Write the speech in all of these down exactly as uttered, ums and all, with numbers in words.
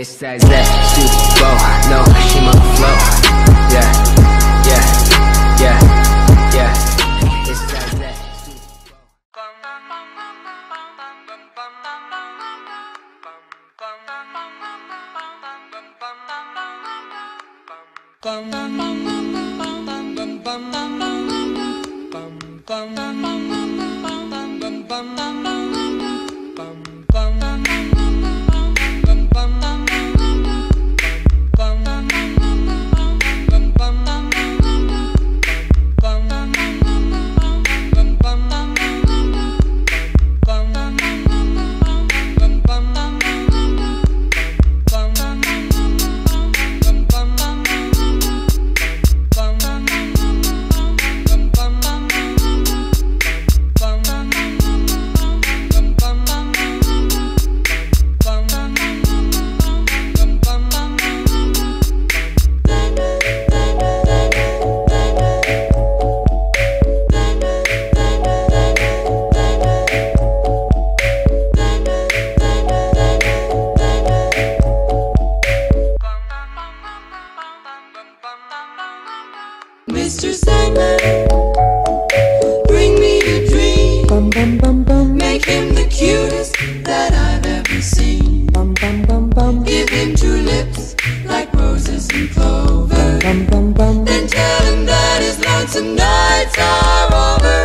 It's that that super no, she my flow. Yeah, yeah, yeah, yeah. It's that that super. Bum bum bum bum bum bum bum bum. Mister Sandman, bring me a dream. Bum, bum, bum, bum. Make him the cutest that I've ever seen. Bum, bum, bum, bum. Give him two lips like roses and clover. Bum, bum, bum, bum. Then tell him that his lonesome nights are over.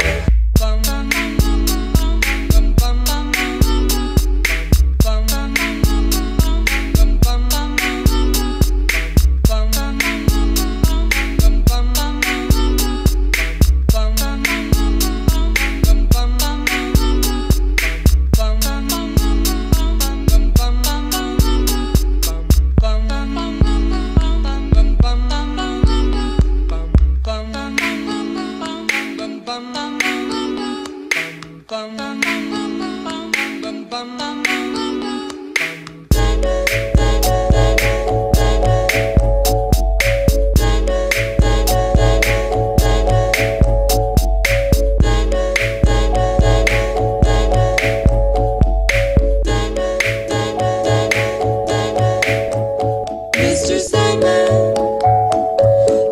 Mister Sandman,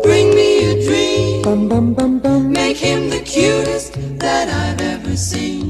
bring me a dream. Bum, bum, bum, bum. Make him the cutest that I've ever seen.